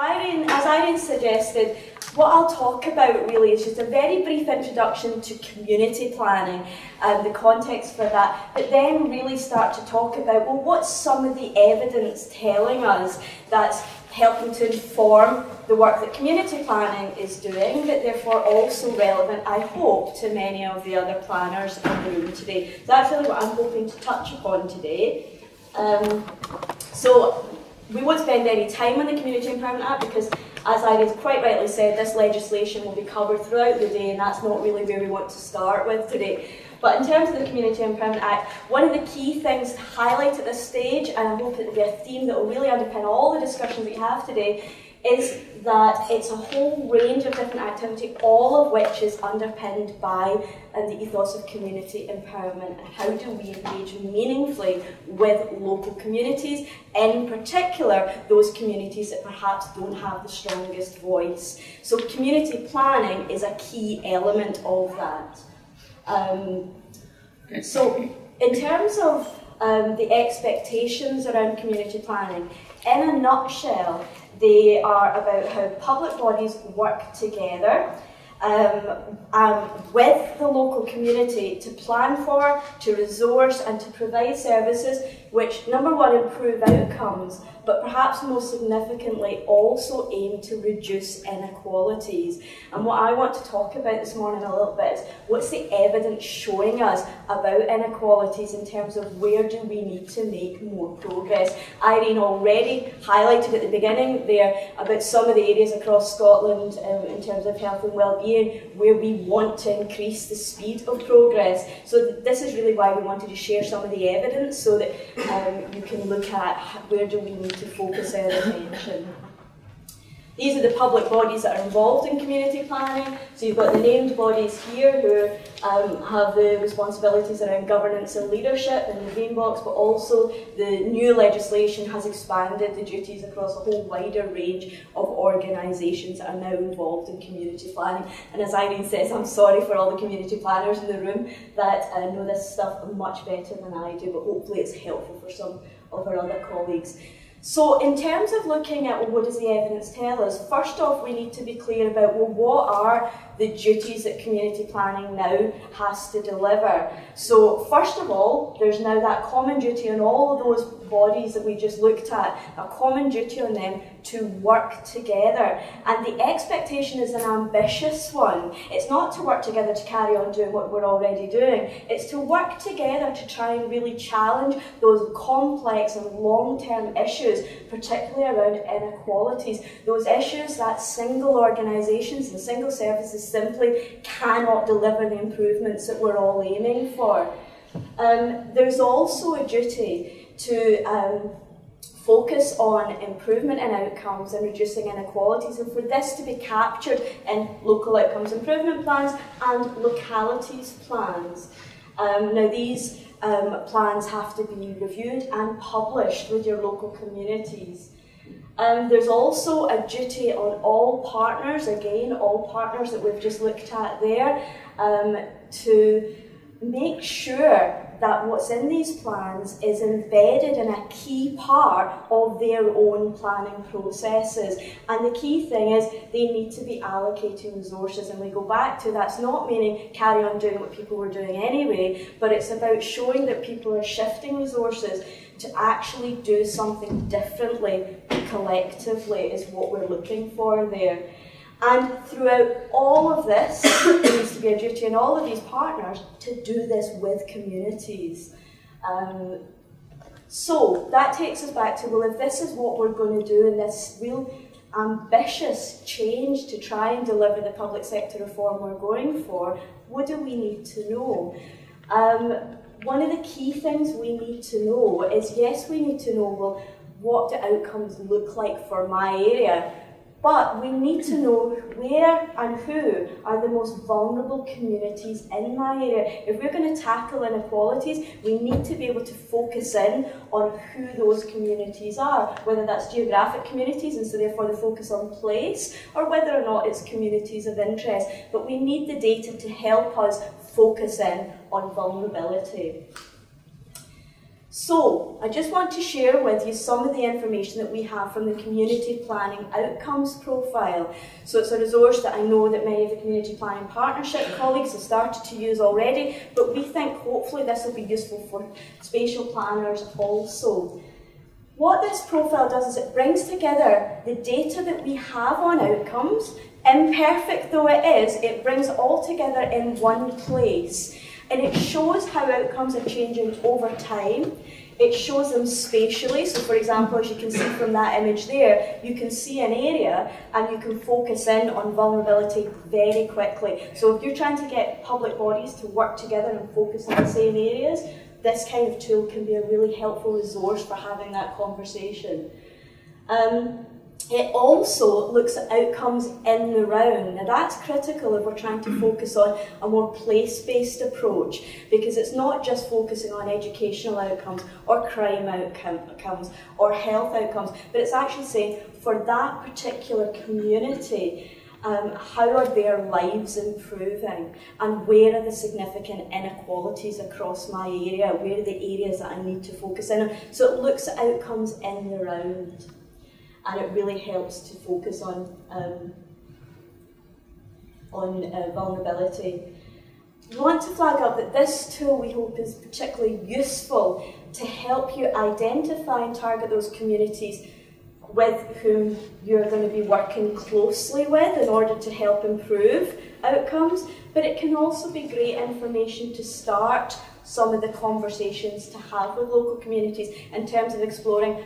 As Irene suggested, what I'll talk about really is just a very brief introduction to community planning and the context for that, but then really start to talk about, well, what's some of the evidence telling us that's helping to inform the work that community planning is doing, but therefore also relevant, I hope, to many of the other planners in the room today. So that's really what I'm hoping to touch upon today. So we won't spend any time on the Community Empowerment Act because, as Irene quite rightly said, this legislation will be covered throughout the day, and that's not really where we want to start with today. But in terms of the Community Empowerment Act, one of the key things to highlight at this stage, and I hope it will be a theme that will really underpin all the discussions that you have today, is that it's a whole range of different activity, all of which is underpinned by the ethos of community empowerment. And how do we engage meaningfully with local communities, in particular those communities that perhaps don't have the strongest voice? So community planning is a key element of that. So in terms of the expectations around community planning, in a nutshell, they are about how public bodies work together with the local community to plan for, to resource and to provide services which, number one, improve outcomes, but perhaps most significantly also aim to reduce inequalities. And what I want to talk about this morning a little bit is what's the evidence showing us about inequalities in terms of where do we need to make more progress. Irene already highlighted at the beginning there about some of the areas across Scotland in terms of health and well-being where we want to increase the speed of progress. So this is really why we wanted to share some of the evidence so that you can look at where do we need to focus our attention. These are the public bodies that are involved in community planning. So you've got the named bodies here who have the responsibilities around governance and leadership in the green box, but also the new legislation has expanded the duties across a whole wider range of organisations that are now involved in community planning. And as Irene says, I'm sorry for all the community planners in the room that know this stuff much better than I do, but hopefully it's helpful for some of our other colleagues. So in terms of looking at, well, what does the evidence tell us? First off, we need to be clear about, well, what are the duties that community planning now has to deliver? So first of all, there's now that common duty on all of those bodies that we just looked at, a common duty on them to work together. And the expectation is an ambitious one. It's not to work together to carry on doing what we're already doing. It's to work together to try and really challenge those complex and long-term issues, particularly around inequalities. Those issues that single organisations and single services simply cannot deliver the improvements that we're all aiming for. There's also a duty to focus on improvement in outcomes and reducing inequalities, and for this to be captured in local outcomes improvement plans and localities plans. Now these plans have to be reviewed and published with your local communities. There's also a duty on all partners, again, all partners that we've just looked at there, to make sure that what's in these plans is embedded in a key part of their own planning processes. And the key thing is they need to be allocating resources, and we go back to that's not meaning carry on doing what people were doing anyway, but it's about showing that people are shifting resources to actually do something differently collectively is what we're looking for there. And throughout all of this, there needs to be a duty in all of these partners to do this with communities. So that takes us back to, well, if this is what we're going to do in this real ambitious change to try and deliver the public sector reform we're going for, what do we need to know? One of the key things we need to know is, yes, we need to know, well, what do outcomes look like for my area? But we need to know where and who are the most vulnerable communities in my area. If we're going to tackle inequalities, we need to be able to focus in on who those communities are, whether that's geographic communities, and so therefore the focus on place, or whether or not it's communities of interest. But we need the data to help us focus in on vulnerability. So, I just want to share with you some of the information that we have from the Community Planning Outcomes Profile. So it's a resource that I know that many of the Community Planning Partnership colleagues have started to use already, but we think hopefully this will be useful for spatial planners also. What this profile does is it brings together the data that we have on outcomes, imperfect though it is, it brings it all together in one place. And it shows how outcomes are changing over time. It shows them spatially. So for example, as you can see from that image there, you can see an area and you can focus in on vulnerability very quickly. So if you're trying to get public bodies to work together and focus on the same areas, this kind of tool can be a really helpful resource for having that conversation. It also looks at outcomes in the round. Now that's critical if we're trying to focus on a more place-based approach, because it's not just focusing on educational outcomes or crime outcomes or health outcomes, but it's actually saying for that particular community, how are their lives improving and where are the significant inequalities across my area, where are the areas that I need to focus in on. So it looks at outcomes in the round. And it really helps to focus on vulnerability. We want to flag up that this tool we hope is particularly useful to help you identify and target those communities with whom you're going to be working closely with in order to help improve outcomes, but it can also be great information to start some of the conversations to have with local communities in terms of exploring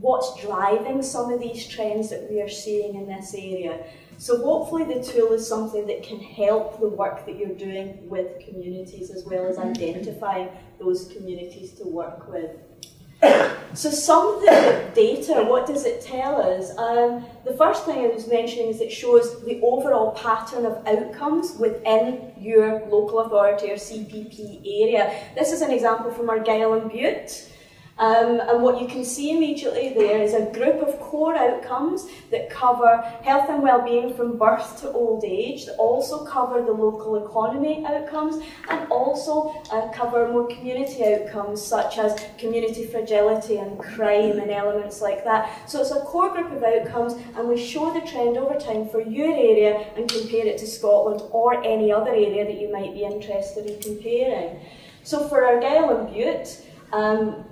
what's driving some of these trends that we are seeing in this area. So hopefully the tool is something that can help the work that you're doing with communities, as well as identifying those communities to work with. So some of the data, what does it tell us? The first thing I was mentioning is it shows the overall pattern of outcomes within your local authority or CPP area. This is an example from Argyll and Bute. And what you can see immediately there is a group of core outcomes that cover health and well-being from birth to old age, that also cover the local economy outcomes and also cover more community outcomes such as community fragility and crime and elements like that. So it's a core group of outcomes, and we show the trend over time for your area and compare it to Scotland or any other area that you might be interested in comparing. So for Argyll and Bute,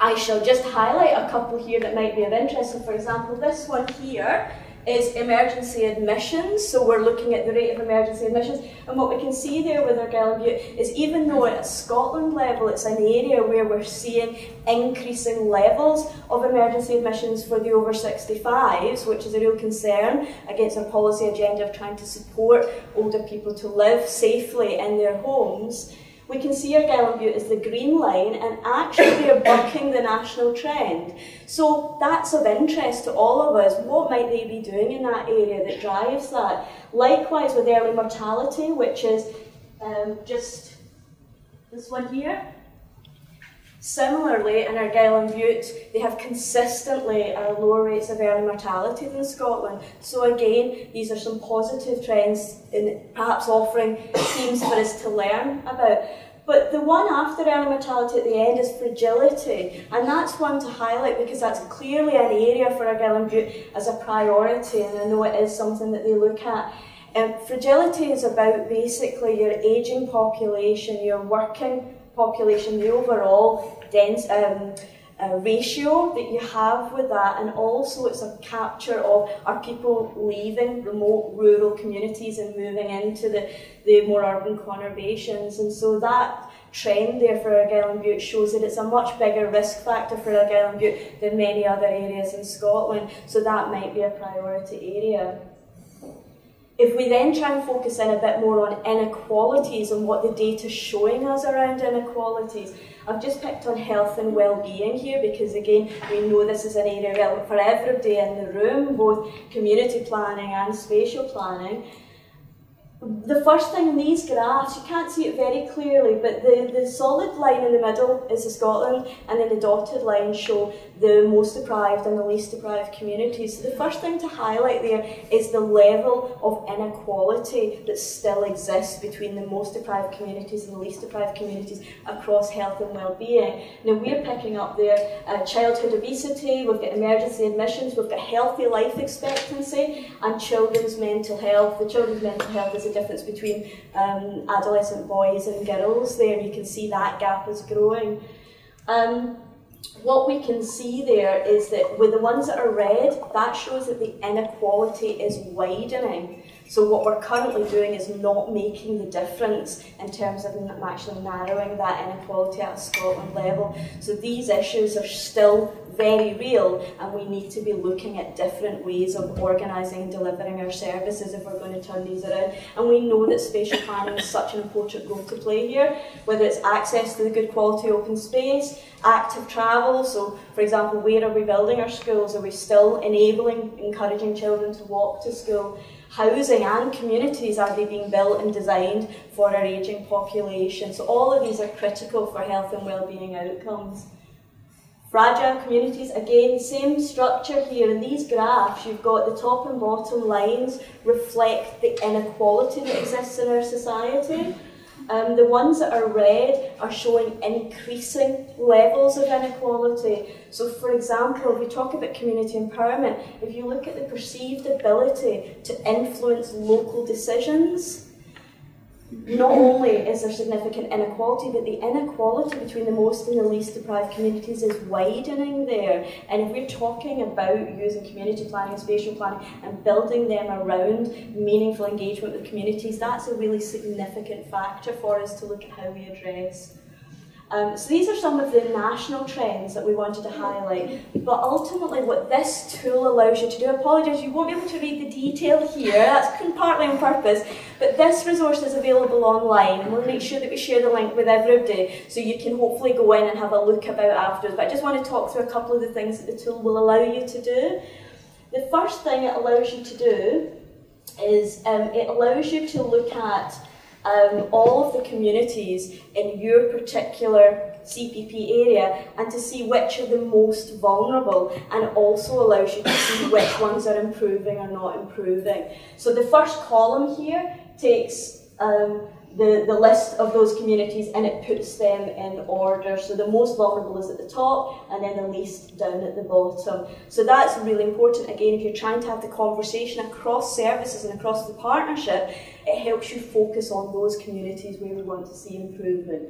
I shall just highlight a couple here that might be of interest. So for example, this one here is emergency admissions. So we're looking at the rate of emergency admissions. And what we can see there with Argyll and Bute is even though at a Scotland level, it's an area where we're seeing increasing levels of emergency admissions for the over 65s, which is a real concern against our policy agenda of trying to support older people to live safely in their homes. We can see Argyll and Bute as the green line, and actually they are bucking the national trend. So that's of interest to all of us. What might they be doing in that area that drives that? Likewise with early mortality, which is just this one here. Similarly, in Argyll and Bute, they have consistently lower rates of early mortality than Scotland. So again, these are some positive trends in perhaps offering themes for us to learn about. But the one after early mortality at the end is fragility, and that's one to highlight because that's clearly an area for Argyll and Bute as a priority, and I know it is something that they look at. Fragility is about basically your ageing population, your working population, the overall dense ratio that you have with that, and also it's a capture of are people leaving remote rural communities and moving into the more urban conurbations. And so that trend there for Argyll and Bute shows that it's a much bigger risk factor for Argyll and Bute than many other areas in Scotland, so that might be a priority area. If we then try and focus in a bit more on inequalities and what the data is showing us around inequalities, I've just picked on health and well-being here because again, we know this is an area relevant for everybody in the room, both community planning and spatial planning. The first thing, these graphs, you can't see it very clearly, but the solid line in the middle is the Scotland, and then the dotted lines show the most deprived and the least deprived communities. So the first thing to highlight there is the level of inequality that still exists between the most deprived communities and the least deprived communities across health and well-being. Now we're picking up there childhood obesity, we've got emergency admissions, we've got healthy life expectancy, and children's mental health. The children's mental health is a difference between adolescent boys and girls there. You can see that gap is growing. What we can see there is that with the ones that are red, that shows that the inequality is widening. So what we're currently doing is not making the difference in terms of actually narrowing that inequality at a Scotland level. So these issues are still very real, and we need to be looking at different ways of organising and delivering our services if we're going to turn these around. And we know that spatial planning is such an important role to play here, whether it's access to the good quality open space, active travel. So for example, where are we building our schools? Are we still enabling, encouraging children to walk to school? Housing and communities, are they being built and designed for our ageing population? So all of these are critical for health and well-being outcomes. Fragile communities, again, same structure here. In these graphs, you've got the top and bottom lines reflect the inequality that exists in our society. The ones that are red are showing increasing levels of inequality. So for example, if we talk about community empowerment, if you look at the perceived ability to influence local decisions, not only is there significant inequality, but the inequality between the most and the least deprived communities is widening there. And if we're talking about using community planning, spatial planning, and building them around meaningful engagement with communities, that's a really significant factor for us to look at how we address. So these are some of the national trends that we wanted to highlight, but ultimately what this tool allows you to do, apologies, you won't be able to read the detail here, that's partly on purpose, but this resource is available online, and we'll make sure that we share the link with everybody so you can hopefully go in and have a look about afterwards. But I just want to talk through a couple of the things that the tool will allow you to do. The first thing it allows you to do is it allows you to look at all of the communities in your particular CPP area and to see which are the most vulnerable, and also allows you to see which ones are improving or not improving. So the first column here takes the list of those communities and it puts them in order. So the most vulnerable is at the top and then the least down at the bottom. So that's really important. Again, if you're trying to have the conversation across services and across the partnership, it helps you focus on those communities where we want to see improvement.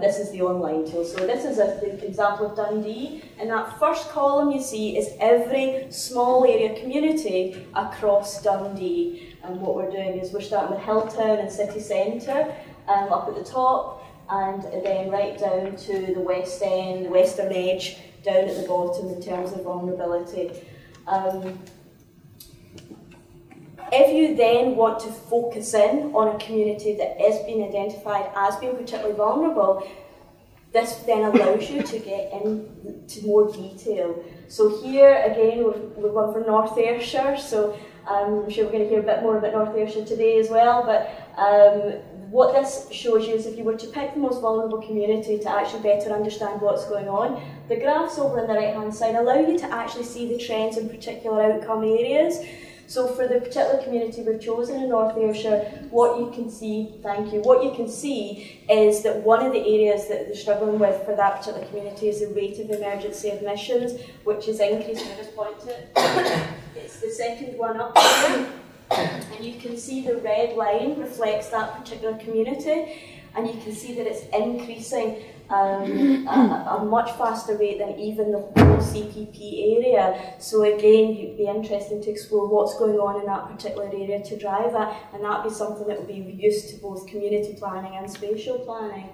This is the online tool. So this is the example of Dundee. And that first column you see is every small area community across Dundee. And what we're doing is we're starting with Hilltown and city centre up at the top, and then right down to the West End, the Western Edge, down at the bottom in terms of vulnerability. If you then want to focus in on a community that has been identified as being particularly vulnerable, this then allows you to get into more detail. So here again, we've gone for North Ayrshire. So I'm sure we're going to hear a bit more about North Ayrshire today as well, but what this shows you is if you were to pick the most vulnerable community to actually better understand what's going on, the graphs over on the right-hand side allow you to actually see the trends in particular outcome areas. So for the particular community we've chosen in North Ayrshire, what you can see, what you can see is that one of the areas that they're struggling with for that particular community is the rate of emergency admissions, which is increasing. I just point it. It's the second one up here, and you can see the red line reflects that particular community, and you can see that it's increasing a much faster rate than even the whole CPP area. So again, you'd be interested to explore what's going on in that particular area to drive that, and that'd be something that would be used to both community planning and spatial planning.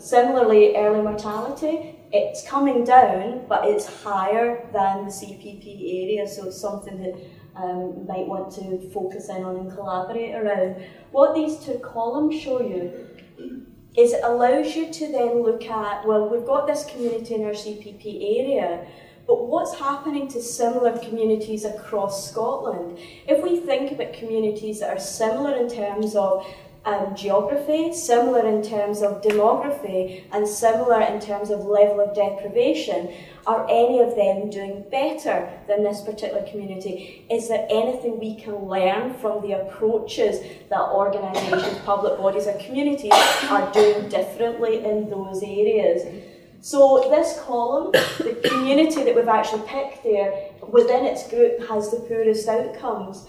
Similarly, early mortality, it's coming down, but it's higher than the CPP area, so it's something that you might want to focus in on and collaborate around. What these two columns show you is it allows you to then look at, well, we've got this community in our CPP area, But what's happening to similar communities across Scotland? If we think about communities that are similar in terms of geography, similar in terms of demography, and similar in terms of level of deprivation, are any of them doing better than this particular community? Is there anything we can learn from the approaches that organisations, public bodies and communities are doing differently in those areas? So this column, the community that we've actually picked there, within its group has the poorest outcomes.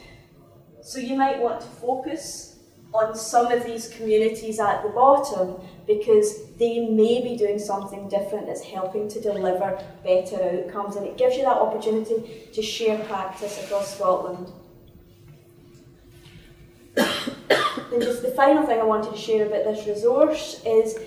So you might want to focus on some of these communities at the bottom, because they may be doing something different that's helping to deliver better outcomes, and it gives you that opportunity to share practice across Scotland. And just the final thing I wanted to share about this resource is,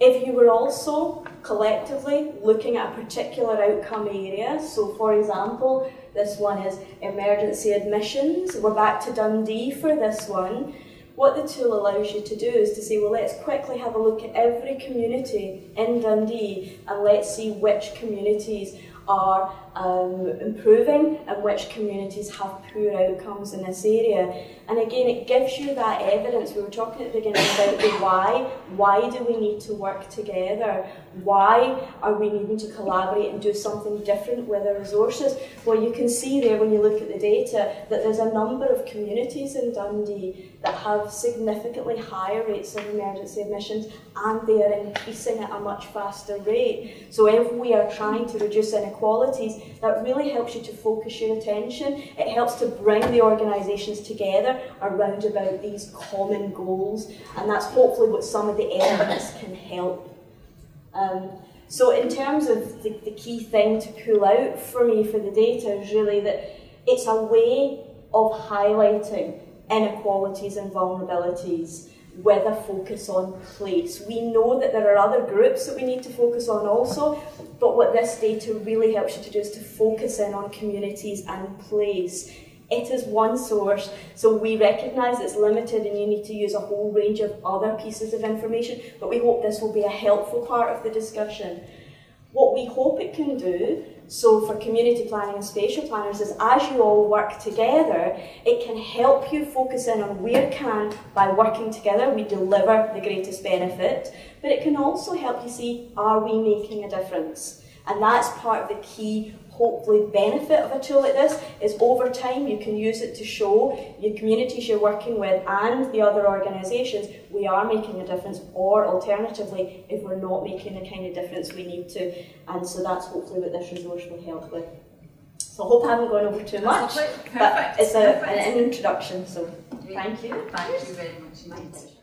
if you were also collectively looking at a particular outcome area, so for example, this one is emergency admissions, we're back to Dundee for this one. What the tool allows you to do is to say, well, let's quickly have a look at every community in Dundee and let's see which communities are improving and which communities have poor outcomes in this area. And again, it gives you that evidence. We were talking at the beginning about the why. Why do we need to work together? Why are we needing to collaborate and do something different with our resources? Well, you can see there when you look at the data that there's a number of communities in Dundee that have significantly higher rates of emergency admissions, and they are increasing at a much faster rate. So if we are trying to reduce inequalities, that really helps you to focus your attention. It helps to bring the organisations together around about these common goals, and that's hopefully what some of the evidence can help. So in terms of the key thing to pull out for me for the data is really that it's a way of highlighting inequalities and vulnerabilities with a focus on place. We know that there are other groups that we need to focus on also, but what this data really helps you to do is to focus in on communities and place. It is one source, so we recognise it's limited and you need to use a whole range of other pieces of information, but we hope this will be a helpful part of the discussion. What we hope it can do, so for community planning and spatial planners, is as you all work together, it can help you focus in on where can, by working together, we deliver the greatest benefit, but it can also help you see, are we making a difference? And that's part of the key, hopefully, benefit of a tool like this, is over time you can use it to show your communities you're working with and the other organisations we are making a difference, or alternatively, if we're not making the kind of difference we need to. And so that's hopefully what this resource will help with. So I hope I haven't gone over too much, but it's an introduction, so thank you. Thank you very much.